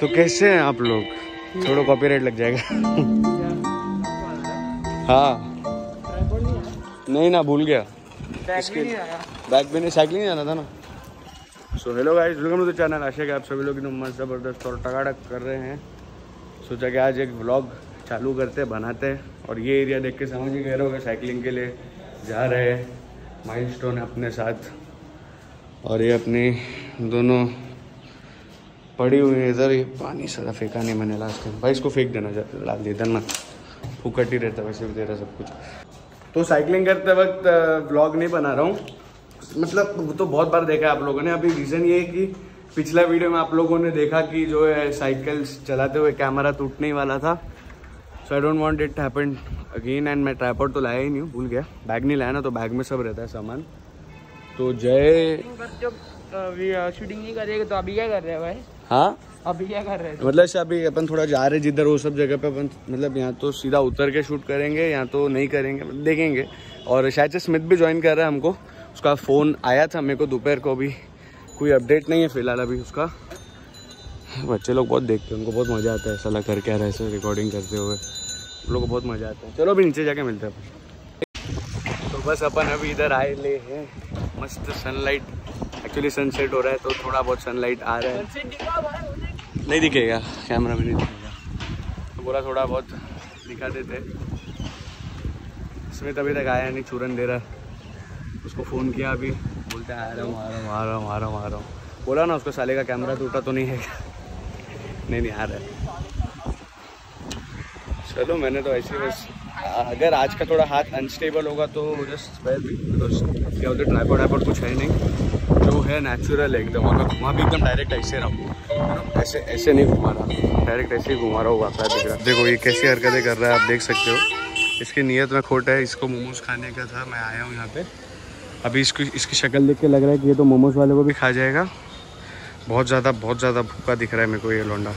तो कैसे हैं आप लोग? थोड़ा कॉपीराइट लग जाएगा। हाँ नहीं ना, भूल गया, बैग भी नहीं, साइकिल नहीं जाना था ना। So hello guys, welcome to the channel. आशा है कि आप सभी लोग एकदम मस्त ज़बरदस्त और टकाटक कर रहे हैं। सोचा कि आज एक व्लॉग चालू करते बनाते हैं। और ये एरिया देख के समझ ही गए होगा साइकिलिंग के लिए जा रहे हैं। माइलस्टोन है अपने साथ और ये अपनी दोनों पड़ी हुई है इधर। ये पानी सारा फेंका नहीं मैंने लास्ट टाइम, भाई इसको फेंक देना, डाल दे देना, फूकट ही रहता वैसे भी तेरा सब कुछ। तो साइकिलिंग करते वक्त व्लॉग नहीं बना रहा हूँ, मतलब तो बहुत बार देखा आप लोगों ने। अभी रीज़न ये है कि पिछला वीडियो में आप लोगों ने देखा कि जो है साइकिल चलाते हुए कैमरा टूटने वाला था। So I don't want it happen again. And मैं ट्राइपॉड तो लाया ही नहीं हूँ, भूल गया, बैग नहीं लाया ना, तो बैग में सब रहता है सामान। तो जय शूटिंग नहीं करेगा तो अभी क्या कर रहे हैं भाई? हाँ अभी क्या कर रहे हैं, मतलब अभी अपन थोड़ा जा रहे हैं जिधर वो सब जगह पे अपन, मतलब यहाँ तो सीधा उतर के शूट करेंगे या तो नहीं करेंगे, देखेंगे। और शायद से स्मिथ भी ज्वाइन कर रहा है हमको, उसका फ़ोन आया था मेरे को दोपहर को, अभी कोई अपडेट नहीं है फ़िलहाल अभी उसका। बच्चे लोग बहुत देखते हैं, उनको बहुत मज़ा आता है साला करके आ रहा है ऐसे रिकॉर्डिंग करते हुए, उन लोग को बहुत मज़ा आता है। चलो अभी नीचे जाके मिलते हैं। तो बस अपन अभी इधर आए ले हैं, मस्त सनलाइट, एक्चुअली सनसेट हो रहा है तो थोड़ा बहुत सनलाइट आ रहा है। नहीं दिखेगा कैमरा में, नहीं दिखेगा तो बोला थोड़ा बहुत दिखा देते। इसमें तभी तक आया नहीं, चूरन दे रहा, उसको फ़ोन किया अभी, बोलते आ रहा हूँ आ रहा हूँ आ रहा हूँ आ रहा हूँ आ रहा हूँ। बोला ना उसको साले का कैमरा टूटा तो नहीं है। नहीं नहीं आ रहा है। चलो मैंने तो ऐसे बस, अगर आज का थोड़ा हाथ अनस्टेबल होगा तो जस्ट वेल बिकॉज क्या बोलते ट्राइपॉड वाइपॉड कुछ है नहीं, जो है नेचुरल है एकदम। और मैं घुमा भी एकदम डायरेक्ट ऐसे रहूँ, ऐसे ऐसे नहीं घुमा रहा, डायरेक्ट ऐसे ही घुमा रहा हूँ, वापस दिख रहा। देखो ये कैसी हरकतें कर रहा है, आप देख सकते हो, इसकी नीयत में खोट है। इसको मोमोज़ खाने का था, मैं आया हूँ यहाँ पर। अभी इसको इसकी शक्ल देख के लग रहा है कि ये तो मोमोज़ वाले को भी खा जाएगा। बहुत ज़्यादा भूखा दिख रहा है मेरे को ये लौंडा,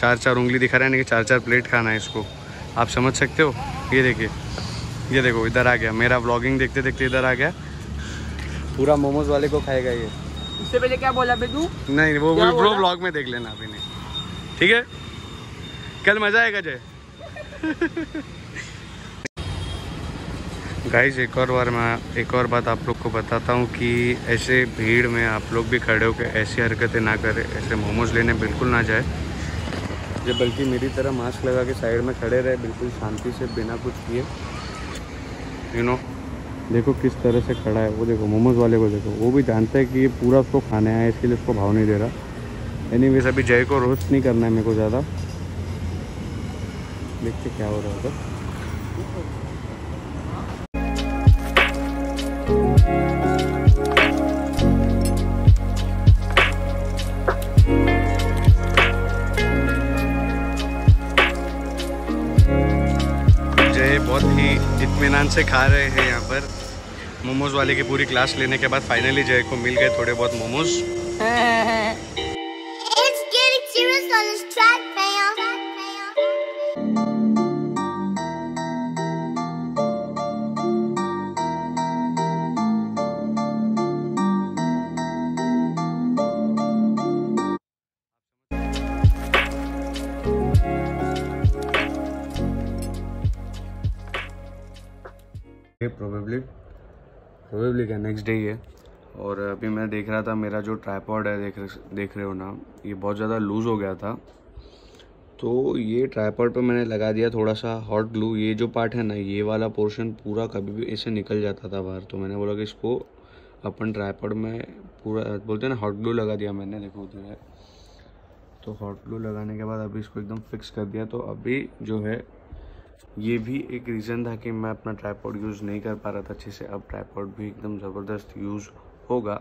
4-4 उंगली दिखा रहा है, नहीं 4-4 प्लेट खाना है इसको, आप समझ सकते हो। ये देखिए, ये देखो इधर आ गया, मेरा व्लॉगिंग देखते देखते इधर आ गया, पूरा मोमोज वाले को खाएगा ये। इससे पहले क्या बोला बे तू? नहीं वो व्लॉग में देख लेना अभी नहीं, ठीक है, कल मज़ा आएगा जय। गाइस एक और बात आप लोग को बताता हूँ कि ऐसे भीड़ में आप लोग भी खड़े होकर ऐसी हरकतें ना करें, ऐसे मोमोज़ लेने बिल्कुल ना जाए, जब बल्कि मेरी तरह मास्क लगा के साइड में खड़े रहे बिल्कुल शांति से बिना कुछ किए, यू नो। देखो किस तरह से खड़ा है वो, देखो मोमोज़ वाले को देखो, वो भी जानता है कि ये पूरा उसको खाने आया है, इसके लिए उसको भाव नहीं दे रहा। एनीवेज अभी जय को रोस्ट नहीं करना है मेरे को ज़्यादा, देखते क्या हो रहा है उधर। बहुत ही इत्मीनान से खा रहे हैं यहाँ पर मोमोज़ वाले की पूरी क्लास लेने के बाद। फाइनली जय को मिल गए थोड़े बहुत मोमोज़। प्रोबेबली क्या नेक्स्ट डे ही है। और अभी मैं देख रहा था, मेरा जो ट्राइपॉड है देख रहे हो ना, ये बहुत ज़्यादा लूज़ हो गया था, तो ये ट्राइपॉड पे मैंने लगा दिया थोड़ा सा हॉट ग्लू। ये जो पार्ट है ना, ये वाला पोर्शन पूरा कभी भी ऐसे निकल जाता था बाहर, तो मैंने बोला कि इसको अपन ट्राइपॉड में पूरा बोलते हैं ना हॉट ग्लू लगा दिया मैंने, देखो उधर है। तो हॉट ग्लू लगाने के बाद अभी इसको एकदम फिक्स कर दिया। तो अभी जो है ये भी एक रीज़न था कि मैं अपना ट्राइपॉड यूज़ नहीं कर पा रहा था अच्छे से, अब ट्राइपॉड भी एकदम ज़बरदस्त यूज़ होगा।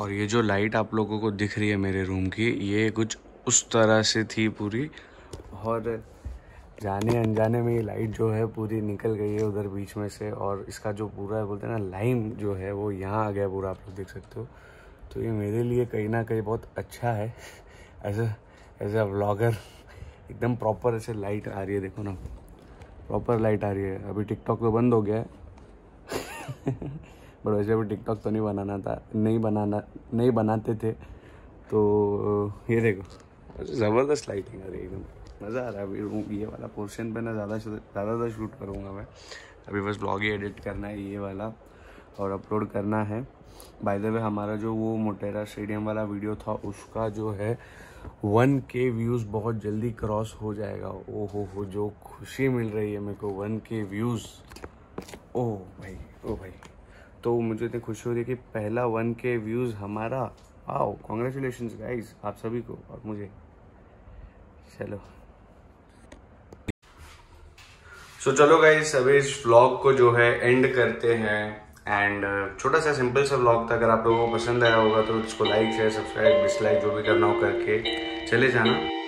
और ये जो लाइट आप लोगों को दिख रही है मेरे रूम की, ये कुछ उस तरह से थी पूरी, और जाने अनजाने में ये लाइट जो है पूरी निकल गई है उधर बीच में से, और इसका जो पूरा बोलते हैं ना लाइम जो है वो यहाँ आ गया पूरा, आप लोग देख सकते हो। तो ये मेरे लिए कहीं ना कहीं बहुत अच्छा है, एज अ व्लॉगर एकदम प्रॉपर ऐसे लाइट आ रही है, देखो ना प्रॉपर लाइट आ रही है। अभी टिकटॉक तो बंद हो गया है बट वैसे अभी टिकटॉक तो नहीं बनाना था, नहीं बनाते थे, तो ये देखो ज़बरदस्त लाइटिंग आ रही है, एकदम मज़ा आ रहा है। अभी ये वाला पोर्शन पे ना ज़्यादा शूट करूँगा मैं। अभी बस ब्लॉग ही एडिट करना है ये वाला और अपलोड करना है। बाय द वे हमारा जो वो मोटेरा स्टेडियम वाला वीडियो था उसका जो है 1K व्यूज़ बहुत जल्दी क्रॉस हो जाएगा। ओ हो जो खुशी मिल रही है मेरे को 1K व्यूज़। ओ भाई तो मुझे इतनी खुशी हो रही है कि पहला 1K व्यूज़ हमारा। आओ कॉन्ग्रेचुलेशंस गाइज आप सभी को और मुझे। चलो चलो गाइज अभी इस व्लॉग को जो है एंड करते हैं। एंड छोटा सा सिंपल सा व्लॉग था। अगर आप लोगों को पसंद आया होगा तो इसको लाइक शेयर सब्सक्राइब डिसलाइक जो भी करना हो करके चले जाना।